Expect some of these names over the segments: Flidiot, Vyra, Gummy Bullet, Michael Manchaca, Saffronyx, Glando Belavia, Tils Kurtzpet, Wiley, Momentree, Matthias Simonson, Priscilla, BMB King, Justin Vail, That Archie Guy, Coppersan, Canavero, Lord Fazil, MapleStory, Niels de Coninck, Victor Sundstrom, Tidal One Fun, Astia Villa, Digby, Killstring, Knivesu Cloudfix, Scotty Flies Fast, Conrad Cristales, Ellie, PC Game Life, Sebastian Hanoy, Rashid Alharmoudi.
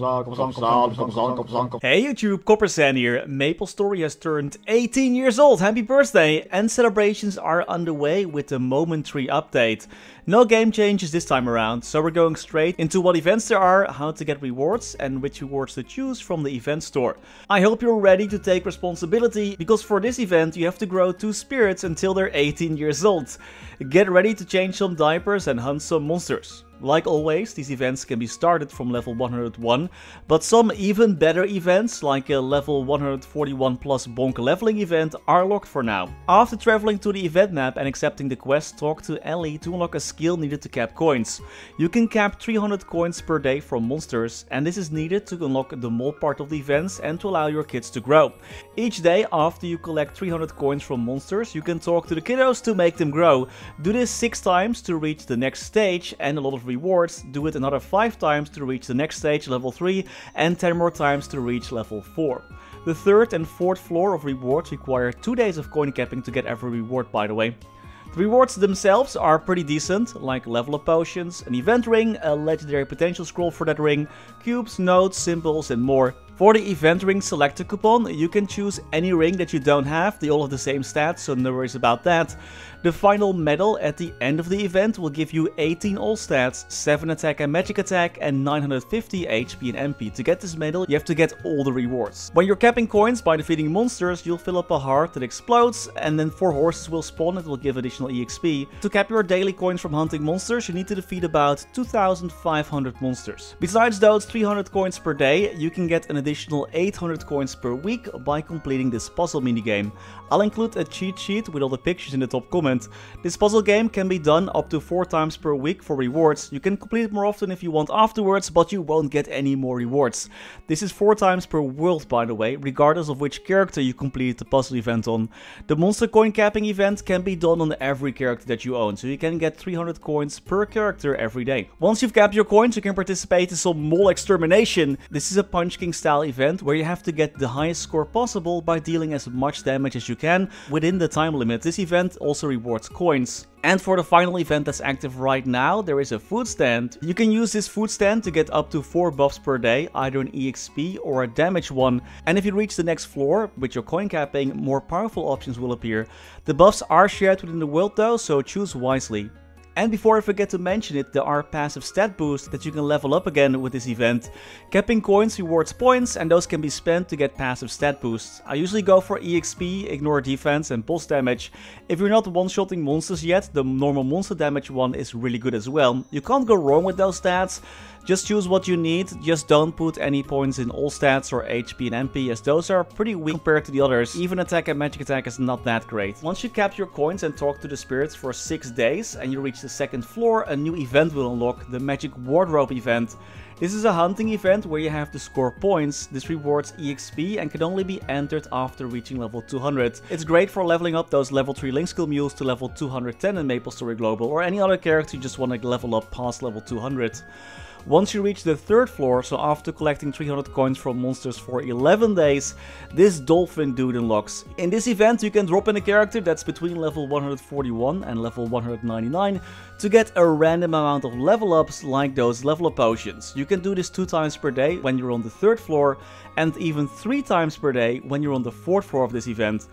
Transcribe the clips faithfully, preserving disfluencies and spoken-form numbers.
Hey YouTube, Coppersan here. MapleStory has turned eighteen years old, happy birthday! And celebrations are underway with the Momentree update. No game changes this time around, so we're going straight into what events there are, how to get rewards and which rewards to choose from the event store. I hope you're ready to take responsibility, because for this event you have to grow two spirits until they're eighteen years old. Get ready to change some diapers and hunt some monsters. Like always, these events can be started from level one hundred one, but some even better events, like a level one hundred forty-one plus bonk leveling event, are locked for now. After traveling to the event map and accepting the quest, talk to Ellie to unlock a skill needed to cap coins. You can cap three hundred coins per day from monsters, and this is needed to unlock the mole part of the events and to allow your kids to grow. Each day after you collect three hundred coins from monsters, you can talk to the kiddos to make them grow. Do this six times to reach the next stage and a lot of rewards. Do it another five times to reach the next stage, level three, and ten more times to reach level four. The third and fourth floor of rewards require two days of coin capping to get every reward, by the way. The rewards themselves are pretty decent, like level up potions, an event ring, a legendary potential scroll for that ring, cubes, nodes, symbols and more. For the event ring selector coupon, you can choose any ring that you don't have, they all have the same stats, so no worries about that. The final medal at the end of the event will give you eighteen all stats, seven attack and magic attack, and nine hundred fifty H P and M P. To get this medal, you have to get all the rewards. When you're capping coins by defeating monsters, you'll fill up a heart that explodes, and then four horses will spawn and will give additional E X P. To cap your daily coins from hunting monsters, you need to defeat about two thousand five hundred monsters. Besides those three hundred coins per day, you can get an additional additional eight hundred coins per week by completing this puzzle minigame. I'll include a cheat sheet with all the pictures in the top comment. This puzzle game can be done up to four times per week for rewards. You can complete it more often if you want afterwards, but you won't get any more rewards. This is four times per world, by the way, regardless of which character you complete the puzzle event on. The monster coin capping event can be done on every character that you own, so you can get three hundred coins per character every day. Once you've capped your coins, you can participate in some mole extermination. This is a Punch King style event where you have to get the highest score possible by dealing as much damage as you can within the time limit. This event also rewards coins. And for the final event that's active right now, there is a food stand. You can use this food stand to get up to four buffs per day, either an E X P or a damage one. And if you reach the next floor with your coin capping, more powerful options will appear. The buffs are shared within the world though, so choose wisely. And before I forget to mention it, there are passive stat boosts that you can level up again with this event. Capping coins rewards points, and those can be spent to get passive stat boosts. I usually go for E X P, ignore defense and boss damage. If you're not one-shotting monsters yet, the normal monster damage one is really good as well. You can't go wrong with those stats. Just choose what you need, just don't put any points in all stats or H P and M P, as those are pretty weak compared to the others. Even attack and magic attack is not that great. Once you cap your coins and talk to the spirits for six days and you reach the second floor, a new event will unlock, the Magic Wardrobe event. This is a hunting event where you have to score points. This rewards E X P and can only be entered after reaching level two hundred. It's great for leveling up those level three link skill mules to level two hundred ten in MapleStory Global, or any other character you just want to level up past level two hundred. Once you reach the third floor, so after collecting three hundred coins from monsters for eleven days, this dolphin dude unlocks. In this event you can drop in a character that's between level one hundred forty-one and level one hundred ninety-nine to get a random amount of level ups, like those level up potions. You can do this two times per day when you're on the third floor, and even three times per day when you're on the fourth floor of this event.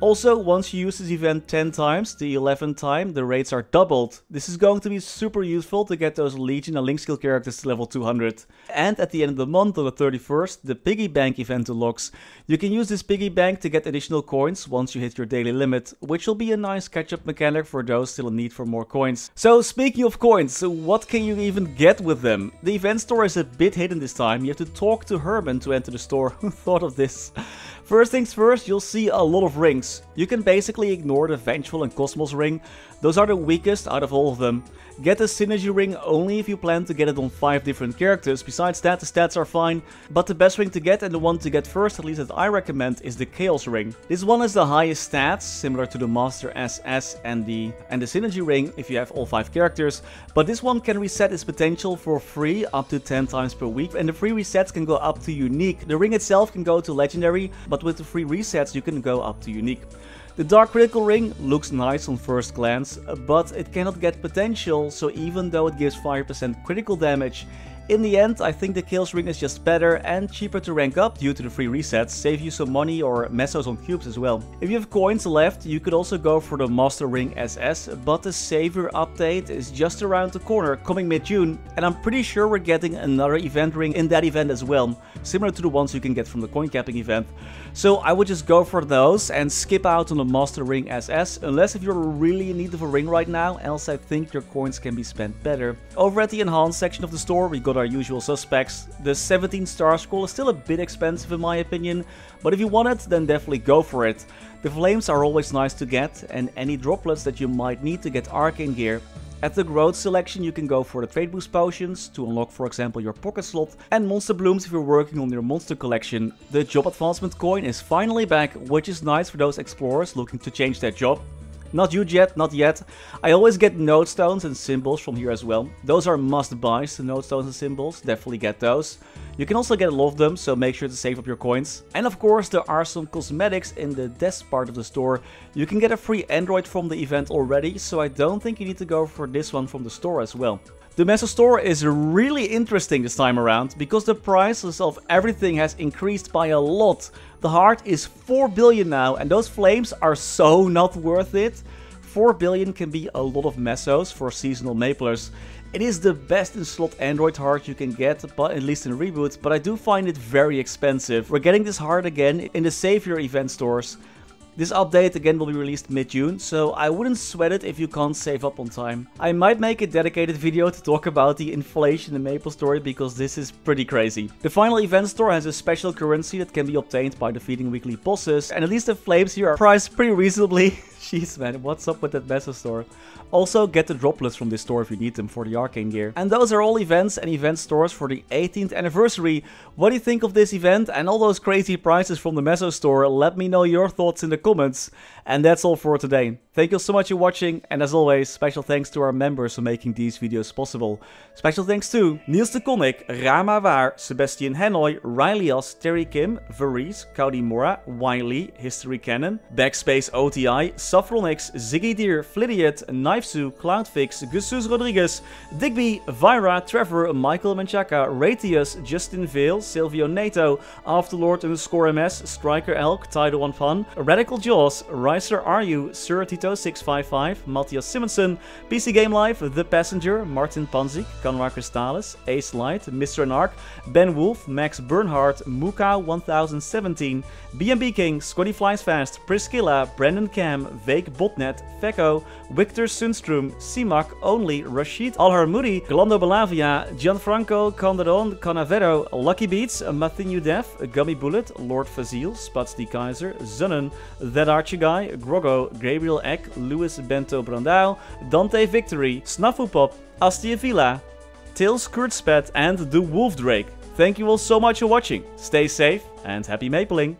Also, once you use this event ten times, the eleventh time, the rates are doubled. This is going to be super useful to get those Legion and Link skill characters to level two hundred. And at the end of the month, on the thirty-first, the Piggy Bank event unlocks. You can use this Piggy Bank to get additional coins once you hit your daily limit, which will be a nice catch-up mechanic for those still in need for more coins. So, speaking of coins, what can you even get with them? The event store is a bit hidden this time. You have to talk to Herman to enter the store. Who thought of this? First things first, you'll see a lot of rings. You can basically ignore the Vengeful and Cosmos ring. Those are the weakest out of all of them. Get a synergy ring only if you plan to get it on five different characters. Besides that, the stats are fine. But the best ring to get, and the one to get first, at least that I recommend, is the Chaos ring. This one has the highest stats, similar to the Master S S and the, and the synergy ring if you have all five characters. But this one can reset its potential for free up to ten times per week. And the free resets can go up to unique. The ring itself can go to legendary, but with the free resets you can go up to unique. The Dark Critical ring looks nice on first glance, but it cannot get potential, so even though it gives five percent critical damage, In the end, I think the Killstring is just better and cheaper to rank up due to the free resets, save you some money or mesos on cubes as well. If you have coins left, you could also go for the Master Ring S S, but the Savior update is just around the corner, coming mid-June, and I'm pretty sure we're getting another event ring in that event as well, similar to the ones you can get from the coin capping event. So I would just go for those and skip out on the Master Ring S S, unless if you're really in need of a ring right now, else I think your coins can be spent better. Over at the Enhanced section of the store, we got our usual suspects. The seventeen star scroll is still a bit expensive in my opinion, but if you want it, then definitely go for it. The flames are always nice to get, and any droplets that you might need to get arcane gear. At the growth selection you can go for the trade boost potions to unlock for example your pocket slot, and monster blooms if you're working on your monster collection. The job advancement coin is finally back, which is nice for those explorers looking to change their job. Not you, Jet, not yet. I always get node stones and symbols from here as well. Those are must-buys, the node stones and symbols, definitely get those. You can also get a lot of them, so make sure to save up your coins. And of course, there are some cosmetics in the desk part of the store. You can get a free Android from the event already, so I don't think you need to go for this one from the store as well. The Meso store is really interesting this time around, because the prices of everything has increased by a lot. The heart is four billion now, and those flames are so not worth it. four billion can be a lot of mesos for seasonal maplers. It is the best in slot Android heart you can get, but at least in Reboot, but I do find it very expensive. We're getting this heart again in the Savior event stores. This update again will be released mid-June, so I wouldn't sweat it if you can't save up on time. I might make a dedicated video to talk about the inflation in MapleStory, because this is pretty crazy. The final event store has a special currency that can be obtained by defeating weekly bosses, and at least the flames here are priced pretty reasonably. Jeez man, what's up with that Meso store? Also get the droplets from this store if you need them for the arcane gear. And those are all events and event stores for the eighteenth anniversary. What do you think of this event and all those crazy prices from the Meso store? Let me know your thoughts in the comments. And that's all for today. Thank you so much for watching, and as always, special thanks to our members for making these videos possible. Special thanks to Niels de Coninck, Raar maar waar, Sebastian Hanoy, Ryalias, Terry Kim, Vareese, Cody Mora, Wiley, Historycanon, BackSpaceOTI, Saffronyx, Ziggy Deer, Flidiot, Knivesu, Cloudfix, Jesus Rodriguez, Digby, Vyra, Trevor, Michael Manchaca, Ratius, Justin Vail, Sylvio Neto, Afterlord underscore M S, Striker Elk, Tidal One Fun, Radical Jaws, Riser R U, Sir six five five, Matthias Simonson, P C Game Life, The Passenger, Martin Panzik, Conrad Cristales, Ace Light, Mister Anarch, Ben Wolf, Max Bernhardt, Mukau one thousand seventeen, B M B King, Scotty Flies Fast, Priscilla, Brandon Cam, Vague Botnet, Fecko, Victor Sundstrom, Simak, Only, Rashid Alharmoudi, Glando Belavia, Gianfranco Condadon, Canavero, Lucky Beats, Matthew Def, Gummy Bullet, Lord Fazil, Spats the Kaiser, Zunnen, That Archie Guy, Grogo, Gabriel X, Louis Bento Brandao, Dante Victory, Snaffupop, Astia Villa, Tils Kurtzpet, and The Wolf Drake. Thank you all so much for watching. Stay safe and happy mapling!